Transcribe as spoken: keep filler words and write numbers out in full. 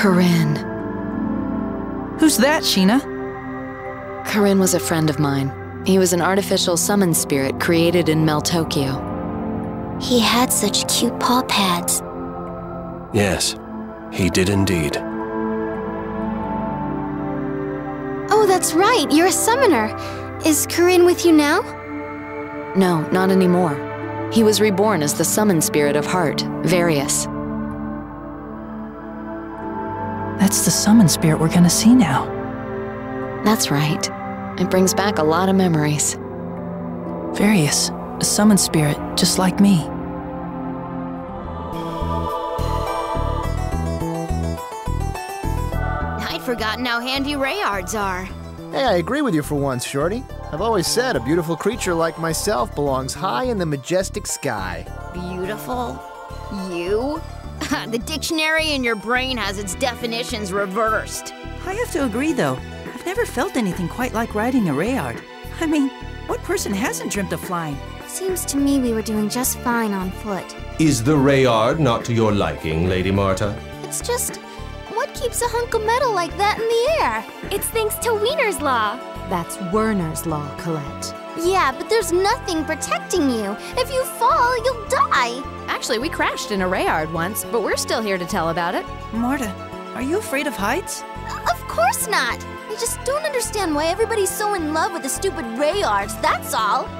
Corinne. Who's that, Sheena? Corinne was a friend of mine. He was an artificial summon spirit created in Mel Tokyo. He had such cute paw pads. Yes, he did indeed. Oh, that's right, you're a summoner. Is Corinne with you now? No, not anymore. He was reborn as the summon spirit of Heart, Various. That's the summon spirit we're gonna see now. That's right. It brings back a lot of memories. Various, a summon spirit, just like me. I'd forgotten how handy Rheairds are. Hey, I agree with you for once, Shorty. I've always said a beautiful creature like myself belongs high in the majestic sky. Beautiful? You? The dictionary in your brain has its definitions reversed. I have to agree, though. I've never felt anything quite like riding a Rheaird. I mean, what person hasn't dreamt of flying? Seems to me we were doing just fine on foot. Is the Rheaird not to your liking, Lady Marta? It's just, what keeps a hunk of metal like that in the air? It's thanks to Wiener's law. That's Werner's law, Colette. Yeah, but there's nothing protecting you. If you fall, you'll die. Actually, we crashed in a Rheaird once, but we're still here to tell about it. Marta, are you afraid of heights? Uh, of course not. I just don't understand why everybody's so in love with the stupid Rheairds, that's all.